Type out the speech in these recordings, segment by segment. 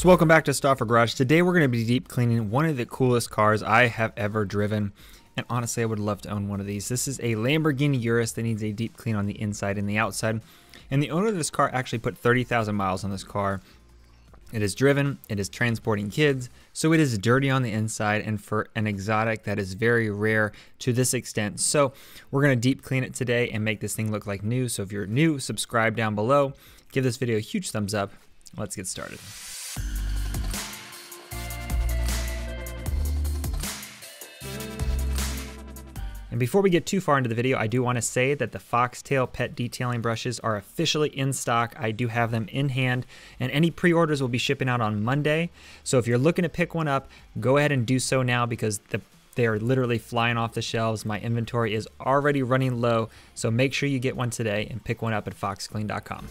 So welcome back to Stauffer Garage. Today we're going to be deep cleaning one of the coolest cars I have ever driven. And honestly, I would love to own one of these. This is a Lamborghini Urus that needs a deep clean on the inside and the outside. And the owner of this car actually put 30,000 miles on this car. It is driven, it is transporting kids, so it is dirty on the inside, and for an exotic that is very rare to this extent. So we're going to deep clean it today and make this thing look like new. So if you're new, subscribe down below, give this video a huge thumbs up. Let's get started. And before we get too far into the video, I do want to say that the Foxtail Pet Detailing Brushes are officially in stock. I do have them in hand, and any pre-orders will be shipping out on Monday. So if you're looking to pick one up, go ahead and do so now, because they are literally flying off the shelves. My inventory is already running low, so make sure you get one today and pick one up at foxclean.com.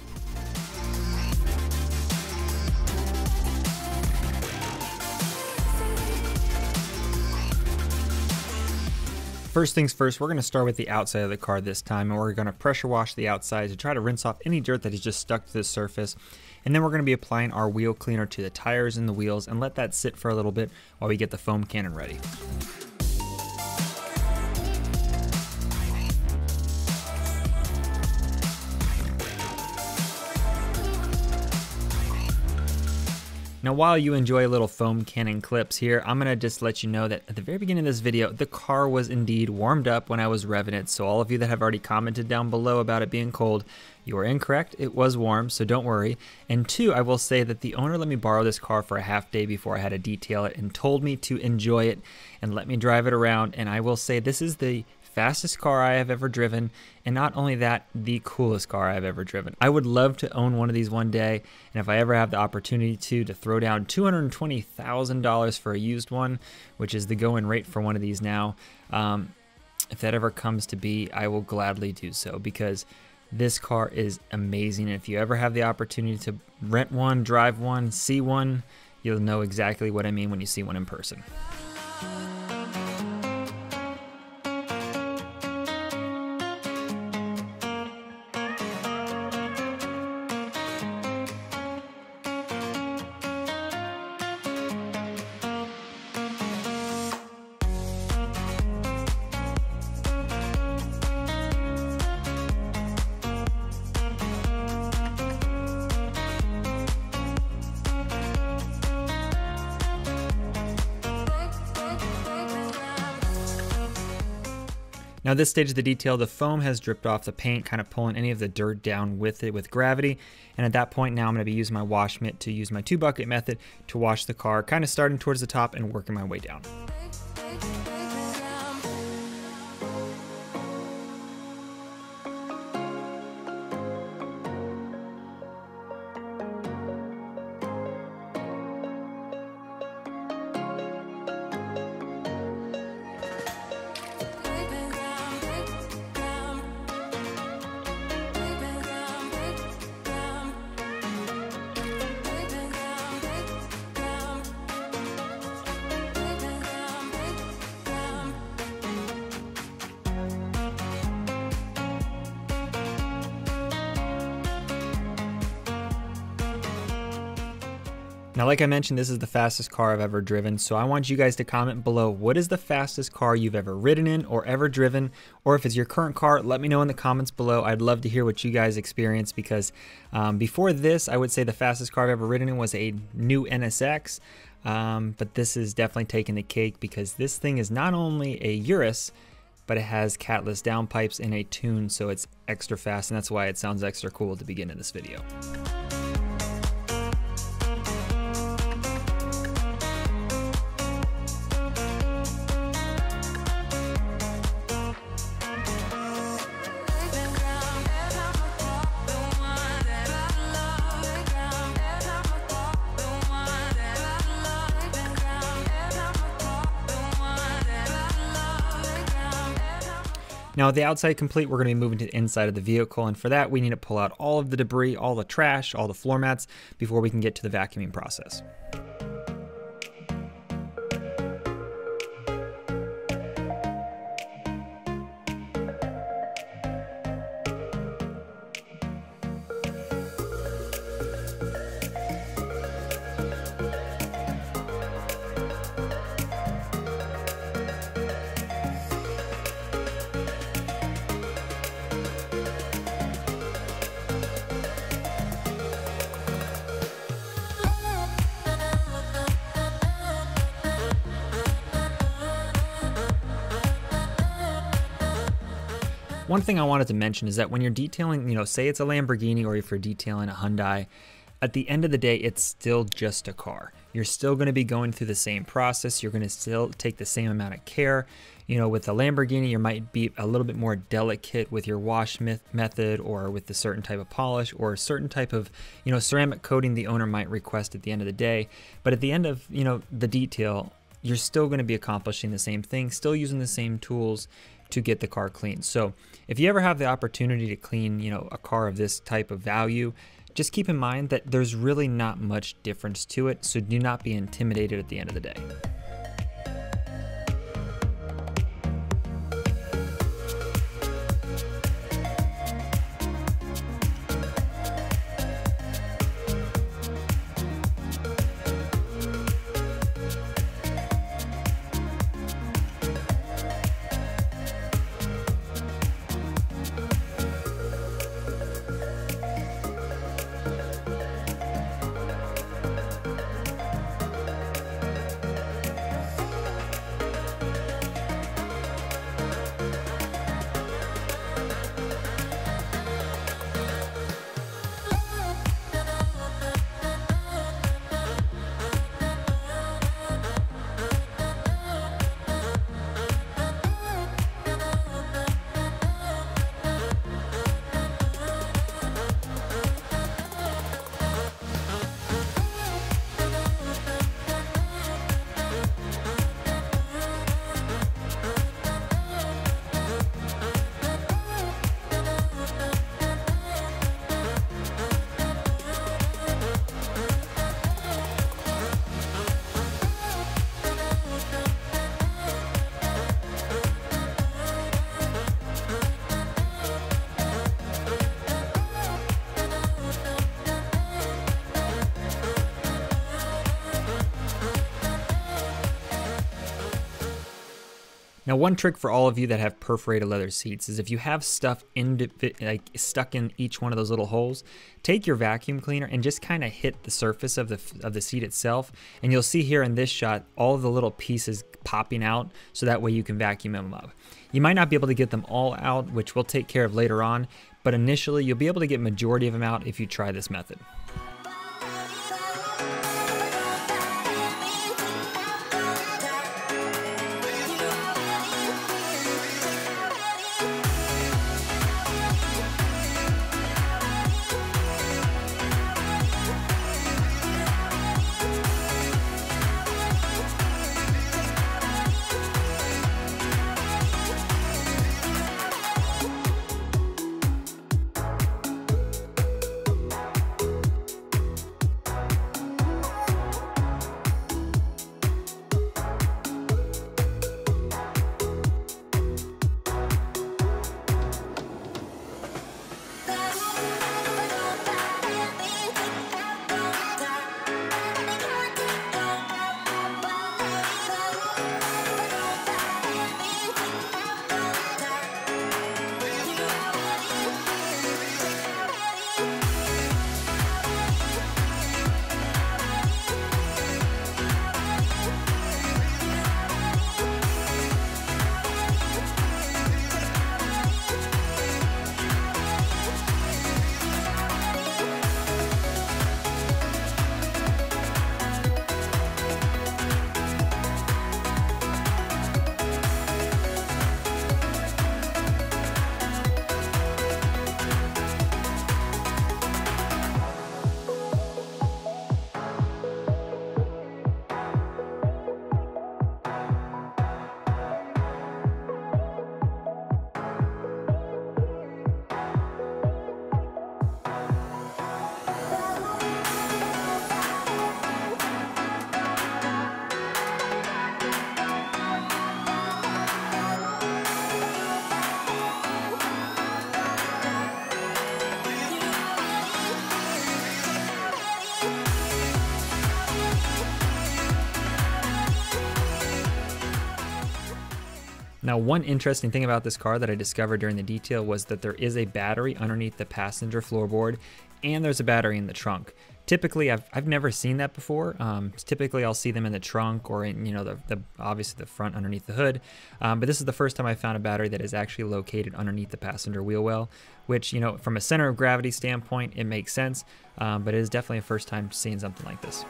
First things first, we're going to start with the outside of the car this time, and we're going to pressure wash the outside to try to rinse off any dirt that is just stuck to the surface. And then we're going to be applying our wheel cleaner to the tires and the wheels and let that sit for a little bit while we get the foam cannon ready. Now, while you enjoy little foam cannon clips here, I'm gonna just let you know that at the very beginning of this video, the car was indeed warmed up when I was revving it. So all of you that have already commented down below about it being cold, you are incorrect. It was warm, so don't worry. And two, I will say that the owner let me borrow this car for a half day before I had to detail it, and told me to enjoy it and let me drive it around. And I will say this is the fastest car I have ever driven, and not only that, the coolest car I've ever driven. I would love to own one of these one day, and if I ever have the opportunity to throw down $220,000 for a used one, which is the going rate for one of these now, if that ever comes to be, I will gladly do so, because this car is amazing. And if you ever have the opportunity to rent one, drive one, see one, you'll know exactly what I mean when you see one in person. Now, this stage of the detail, the foam has dripped off the paint, kind of pulling any of the dirt down with it with gravity. And at that point now, I'm going to be using my wash mitt to use my 2-bucket method to wash the car, kind of starting towards the top and working my way down. Now, like I mentioned, this is the fastest car I've ever driven, so I want you guys to comment below, what is the fastest car you've ever ridden in or ever driven? Or if it's your current car, let me know in the comments below. I'd love to hear what you guys experience, because before this, I would say the fastest car I've ever ridden in was a new NSX, but this is definitely taking the cake, because this thing is not only a Urus, but it has catless downpipes and a tune, so it's extra fast, and that's why it sounds extra cool at the beginning of this video. Now, with the outside complete, we're going to be moving to the inside of the vehicle, and for that, we need to pull out all of the debris, all the trash, all the floor mats before we can get to the vacuuming process. One thing I wanted to mention is that when you're detailing, say it's a Lamborghini, or if you're detailing a Hyundai, at the end of the day, it's still just a car. You're still going to be going through the same process. You're going to still take the same amount of care. With the Lamborghini, you might be a little bit more delicate with your wash method, or with a certain type of polish, or a certain type of, ceramic coating the owner might request at the end of the day. But at the end of, the detail, you're still going to be accomplishing the same thing, still using the same tools to get the car clean. So if you ever have the opportunity to clean, a car of this type of value, just keep in mind that there's really not much difference to it, so do not be intimidated at the end of the day. Now, one trick for all of you that have perforated leather seats is if you have stuff stuck in each one of those little holes, take your vacuum cleaner and just kind of hit the surface of the seat itself. And you'll see here in this shot, all of the little pieces popping out, so that way you can vacuum them up. You might not be able to get them all out, which we'll take care of later on, but initially you'll be able to get majority of them out if you try this method. Now, one interesting thing about this car that I discovered during the detail was that there is a battery underneath the passenger floorboard, and there's a battery in the trunk. Typically, I've never seen that before. Typically, I'll see them in the trunk or in, you know, the obviously the front underneath the hood. But this is the first time I found a battery that is actually located underneath the passenger wheel well, which, you know, from a center of gravity standpoint, it makes sense. But it is definitely a first time seeing something like this.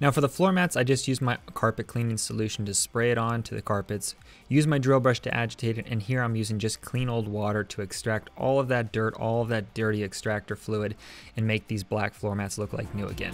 Now for the floor mats, I just used my carpet cleaning solution to spray it on to the carpets, use my drill brush to agitate it, and here I'm using just clean old water to extract all of that dirt, all of that dirty extractor fluid, and make these black floor mats look like new again.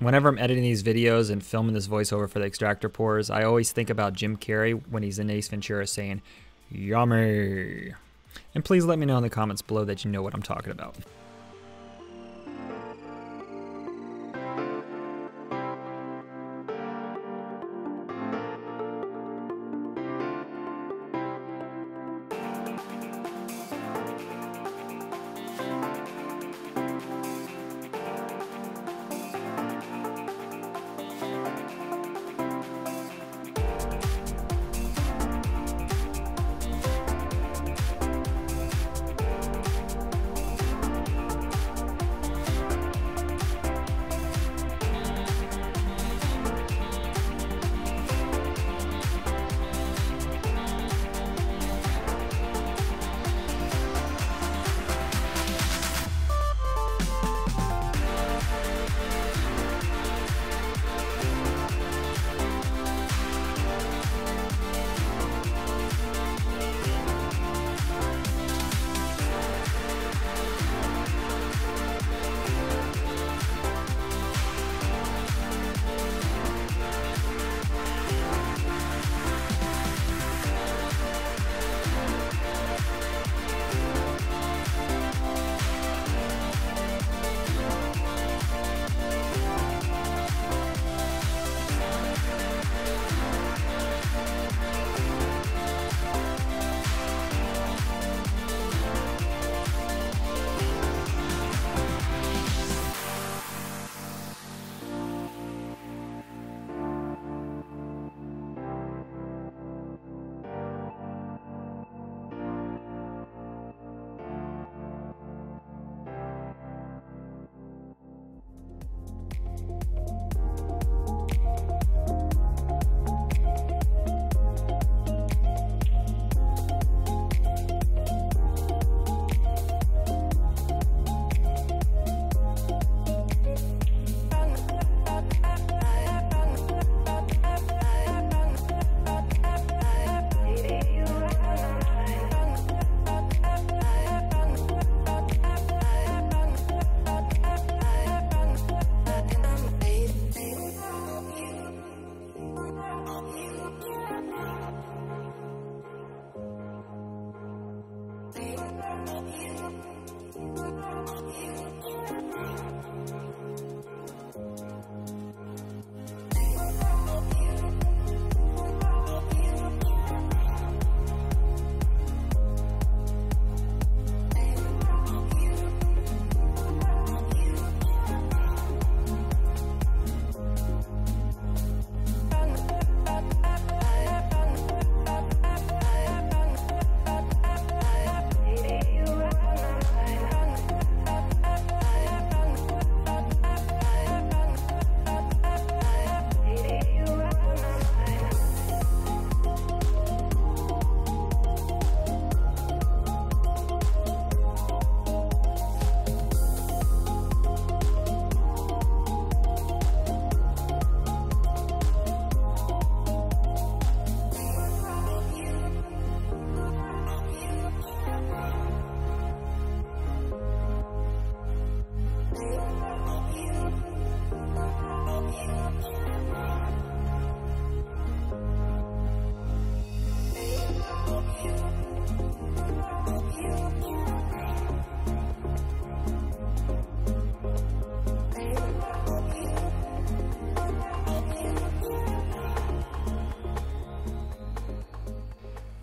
Whenever I'm editing these videos and filming this voiceover for the extractor pours, I always think about Jim Carrey when he's in Ace Ventura saying, "Yummy." And please let me know in the comments below that you know what I'm talking about.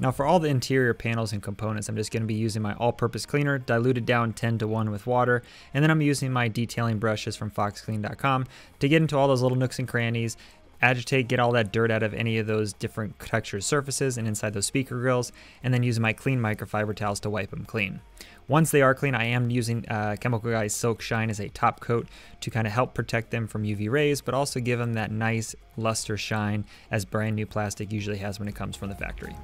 Now for all the interior panels and components, I'm just going to be using my all-purpose cleaner, diluted down 10-to-1 with water, and then I'm using my detailing brushes from foxclean.com to get into all those little nooks and crannies, agitate, get all that dirt out of any of those different textured surfaces and inside those speaker grills, and then use my clean microfiber towels to wipe them clean. Once they are clean, I am using Chemical Guys Silk Shine as a top coat to kind of help protect them from UV rays, but also give them that nice luster shine as brand new plastic usually has when it comes from the factory.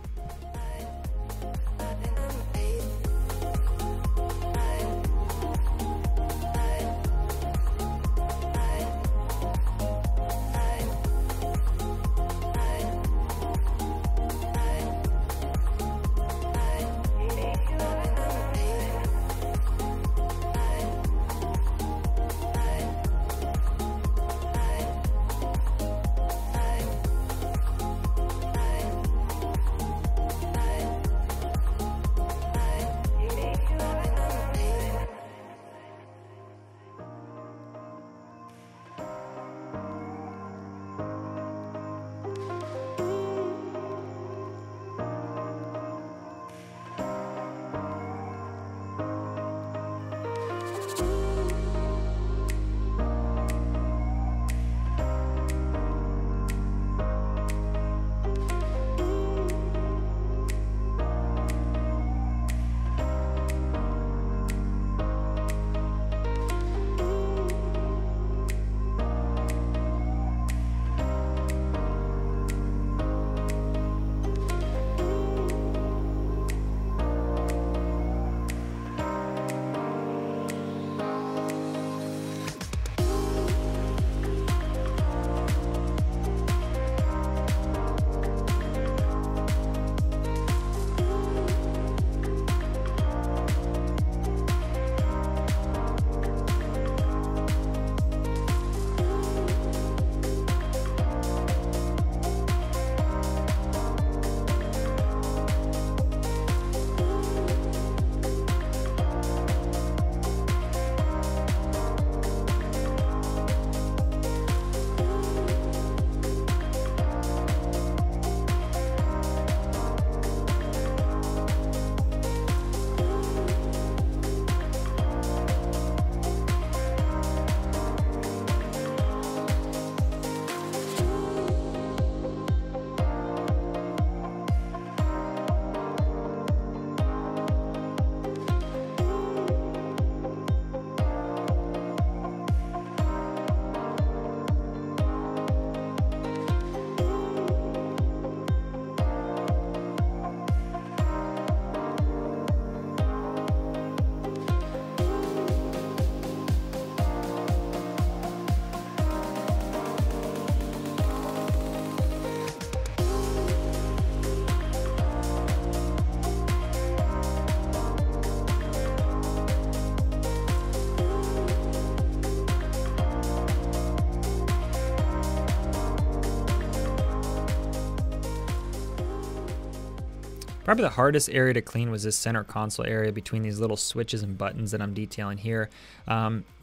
Probably the hardest area to clean was this center console area between these little switches and buttons that I'm detailing here.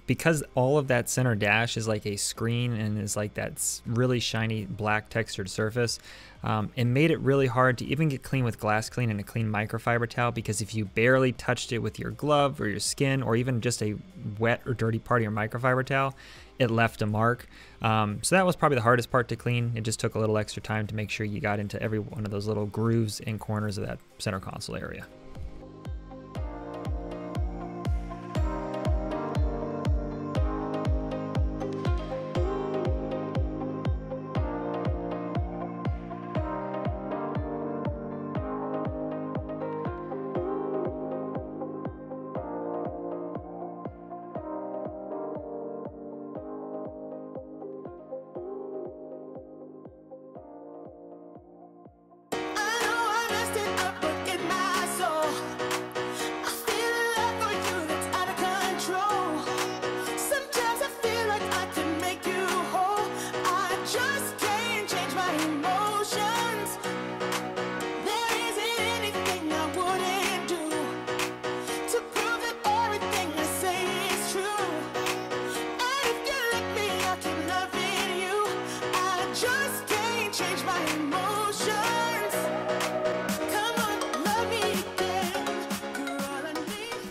Because all of that center dash is like a screen and is like that really shiny black textured surface, it made it really hard to even get clean with glass clean and a clean microfiber towel, because if you barely touched it with your glove or your skin or even just a wet or dirty part of your microfiber towel, it left a mark. So that was probably the hardest part to clean. It just took a little extra time to make sure you got into every one of those little grooves and corners of that center console area.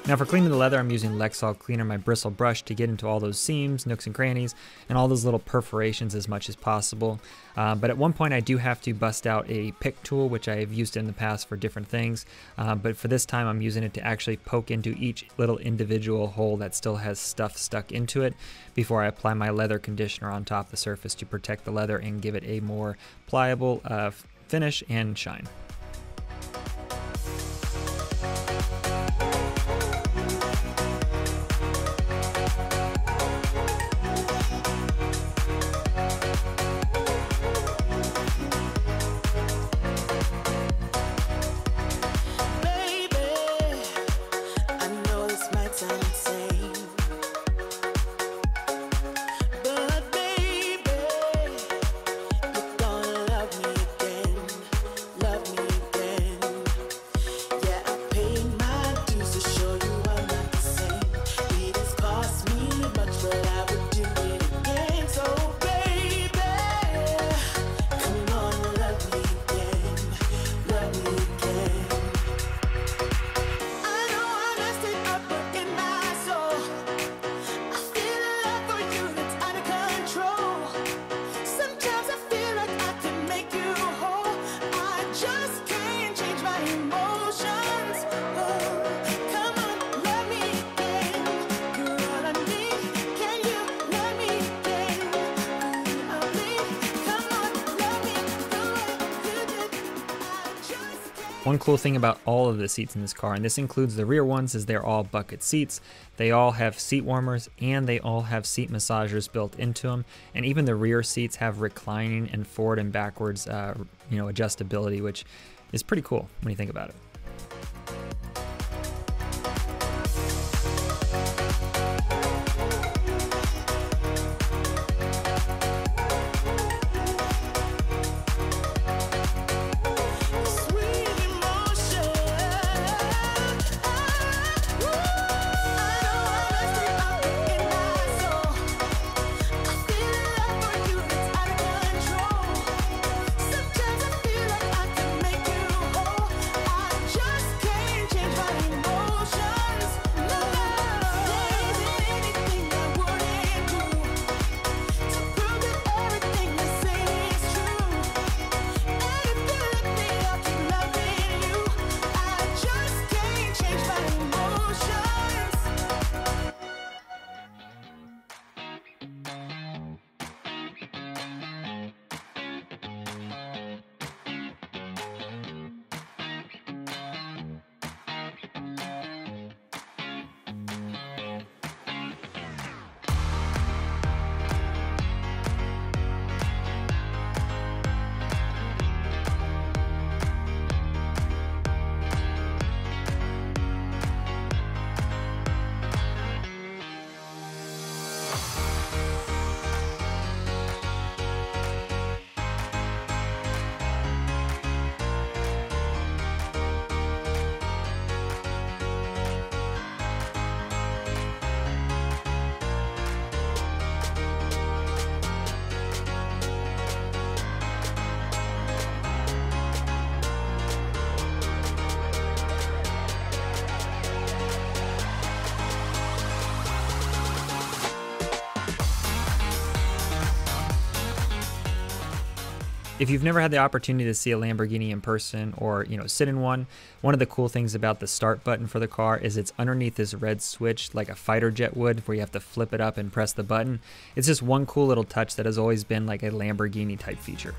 Now for cleaning the leather, I'm using Lexol Cleaner, my bristle brush, to get into all those seams, nooks and crannies, and all those little perforations as much as possible. But at one point I do have to bust out a pick tool, which I have used in the past for different things. But for this time I'm using it to actually poke into each little individual hole that still has stuff stuck into it before I apply my leather conditioner on top of the surface to protect the leather and give it a more pliable finish and shine. One cool thing about all of the seats in this car, and this includes the rear ones, is they're all bucket seats. They all have seat warmers and they all have seat massagers built into them. And even the rear seats have reclining and forward and backwards, adjustability, which is pretty cool when you think about it. If you've never had the opportunity to see a Lamborghini in person or sit in one, one of the cool things about the start button for the car is it's underneath this red switch like a fighter jet would, where you have to flip it up and press the button. It's just one cool little touch that has always been like a Lamborghini type feature.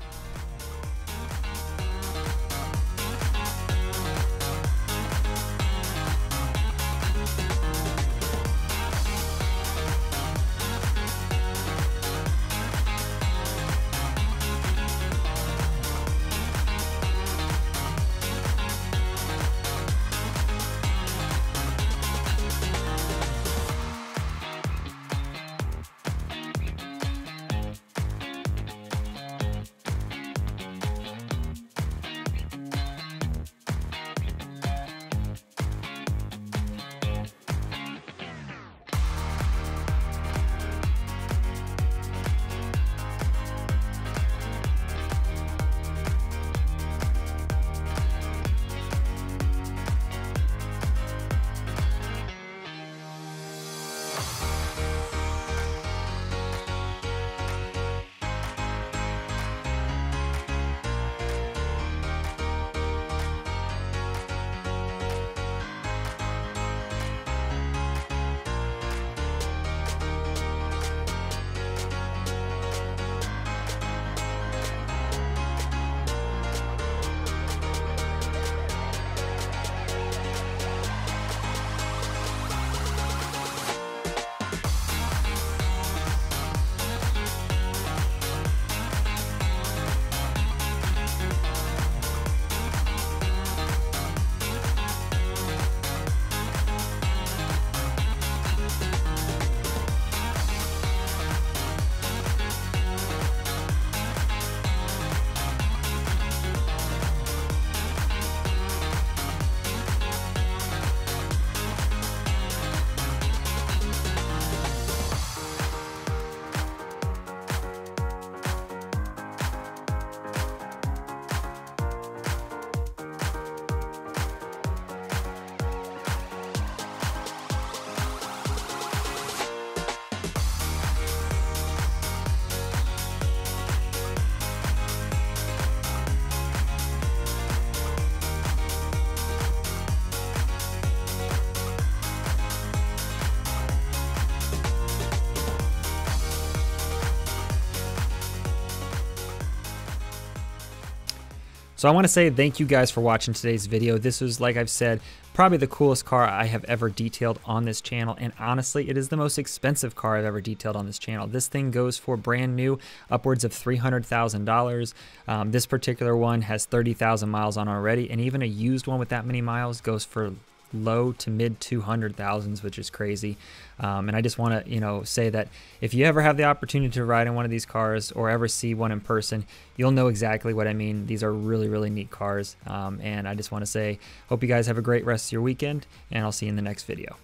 So I want to say thank you guys for watching today's video. This was, like I've said, probably the coolest car I have ever detailed on this channel, and honestly it is the most expensive car I've ever detailed on this channel. This thing goes for brand new upwards of $300,000. This particular one has 30,000 miles on already, and even a used one with that many miles goes for low to mid 200,000s, which is crazy. And I just want to, say that if you ever have the opportunity to ride in one of these cars or ever see one in person, you'll know exactly what I mean. These are really, really neat cars. And I just want to say, hope you guys have a great rest of your weekend, and I'll see you in the next video.